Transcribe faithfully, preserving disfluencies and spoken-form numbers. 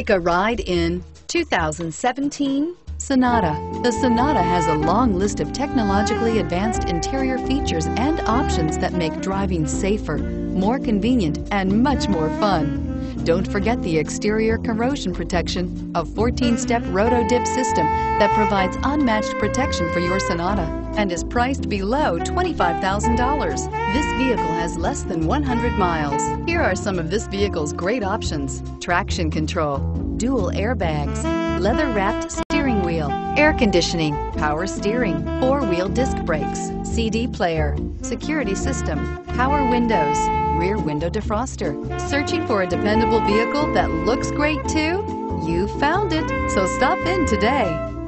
Take a ride in two thousand seventeen Sonata. The Sonata has a long list of technologically advanced interior features and options that make driving safer, more convenient, and much more fun. Don't forget the exterior corrosion protection, a fourteen-step roto-dip system that provides unmatched protection for your Sonata and is priced below twenty-five thousand dollars. This vehicle has less than one hundred miles. Here are some of this vehicle's great options: traction control, dual airbags, leather-wrapped air conditioning, power steering, four-wheel disc brakes, C D player, security system, power windows, rear window defroster. Searching for a dependable vehicle that looks great too? You found it, so stop in today.